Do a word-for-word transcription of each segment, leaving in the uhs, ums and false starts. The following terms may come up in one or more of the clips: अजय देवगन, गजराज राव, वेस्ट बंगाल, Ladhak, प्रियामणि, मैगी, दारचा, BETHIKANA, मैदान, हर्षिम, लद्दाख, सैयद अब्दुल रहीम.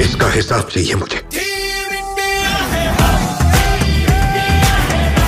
इसका हिसाब चाहिए मुझे।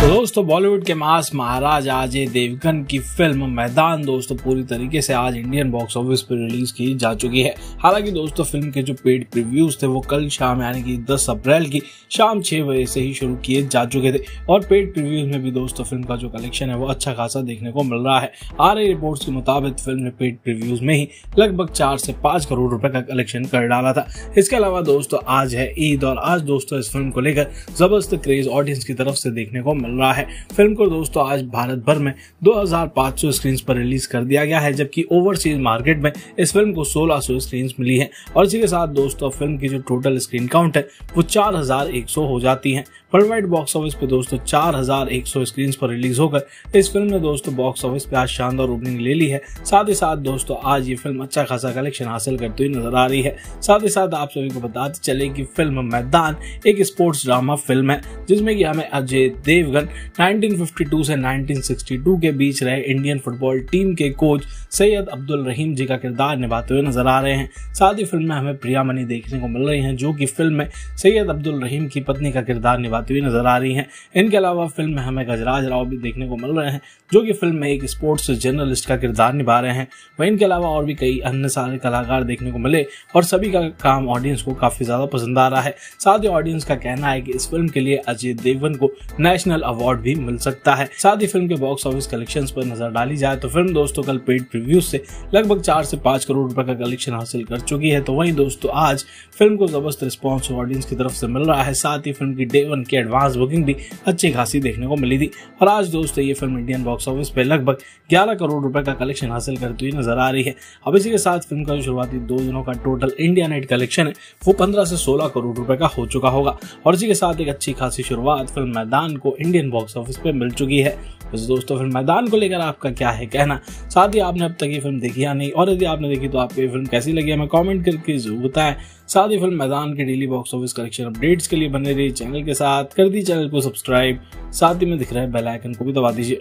तो दोस्तों बॉलीवुड के मास महाराज अजय देवगन की फिल्म मैदान दोस्तों पूरी तरीके से आज इंडियन बॉक्स ऑफिस पर रिलीज की जा चुकी है। हालांकि दोस्तों फिल्म के जो पेड प्रीव्यूज थे वो कल शाम यानी कि दस अप्रैल की शाम छह बजे से ही शुरू किए जा चुके थे और पेड प्रीव्यूज में भी दोस्तों फिल्म का जो कलेक्शन है वो अच्छा खासा देखने को मिल रहा है। आ रही रिपोर्ट्स के मुताबिक फिल्म ने पेड प्रीव्यूज में ही लगभग चार से पाँच करोड़ रुपए का कलेक्शन कर डाला था। इसके अलावा दोस्तों आज है ईद और आज दोस्तों इस फिल्म को लेकर जबरदस्त क्रेज ऑडियंस की तरफ से देखने को रहा है। फिल्म को दोस्तों आज भारत भर में दो हज़ार पाँच सौ स्क्रीन्स पर रिलीज कर दिया गया है, जबकि ओवरसीज मार्केट में इस फिल्म को सोलह सौ स्क्रीन्स मिली हैं और इसी के साथ दोस्तों फिल्म की जो टोटल स्क्रीन काउंट है वो चार हज़ार एक सौ हो जाती है। वर्ल्ड वाइड बॉक्स ऑफिस पे दोस्तों चार हज़ार एक सौ स्क्रीन्स पर रिलीज होकर इस फिल्म ने दोस्तों बॉक्स ऑफिस पे आज शानदार ओपनिंग ले ली है। साथ ही साथ दोस्तों आज ये फिल्म अच्छा खासा कलेक्शन हासिल करती हुई नजर आ रही है। साथ ही साथ आप सभी को बताते चले कि फिल्म मैदान एक स्पोर्ट्स ड्रामा फिल्म है जिसमें कि हमें अजय देवगन उन्नीस सौ बावन से उन्नीस सौ बासठ के बीच रहे इंडियन फुटबॉल टीम के कोच सैयद अब्दुल रहीम जी का किरदार निभाते हुए नजर आ रहे हैं। साथ ही फिल्म में हमें प्रियामणि देखने को मिल रही हैं, जो कि फिल्म में सैयद अब्दुल रहीम की पत्नी का किरदार निभाती हुई नजर आ रही हैं। इनके अलावा फिल्म में हमें गजराज राव भी देखने को मिल रहे हैं, जो कि फिल्म में एक स्पोर्ट्स जर्नलिस्ट का किरदार निभा रहे हैं। वहीं इनके अलावा और भी कई अन्य सारे कलाकार देखने को मिले और सभी का काम ऑडियंस को काफी ज्यादा पसंद आ रहा है। साथ ही ऑडियंस का कहना है कि इस फिल्म के लिए अजय देवगन को नेशनल अवार्ड भी मिल सकता है। साथ ही फिल्म के बॉक्स ऑफिस कलेक्शंस पर नजर डाली जाए तो फिल्म दोस्तों कल पेड प्रीव्यू से लगभग चार से पाँच करोड़ रुपए का कलेक्शन हासिल कर चुकी है। तो वहीं दोस्तों आज फिल्म को जबरदस्त रिस्पांस ऑडियंस की तरफ से मिल रहा है। साथ ही फिल्म की डे वन की एडवांस बुकिंग भी अच्छी खासी देखने को मिली थी और आज दोस्तों ये फिल्म इंडियन बॉक्स ऑफिस पे लगभग ग्यारह करोड़ रुपए का कलेक्शन हासिल करती हुई नजर आ रही है। अब इसी के साथ फिल्म का जो शुरुआती दो दिनों का टोटल इंडिया नेट कलेक्शन है वो पंद्रह से सोलह करोड़ रुपए का हो चुका होगा और इसी के साथ एक अच्छी खासी शुरुआत फिल्म मैदान को इंडियन बॉक्स ऑफिस पे मिल चुकी है। वैसे दोस्तों फिल्म मैदान को लेकर आपका क्या है कहना, साथ ही आपने अब तक ये फिल्म देखी या नहीं, और यदि आपने देखी तो आपको ये फिल्म कैसी लगी हमें कमेंट करके जरूर बताएं। साथ ही फिल्म मैदान के daily box office collection updates के लिए बने रहिए चैनल के साथ, कर दी चैनल को सब्सक्राइब, साथ ही में दिख रहे बेल आइकन को भी दबा दीजिए।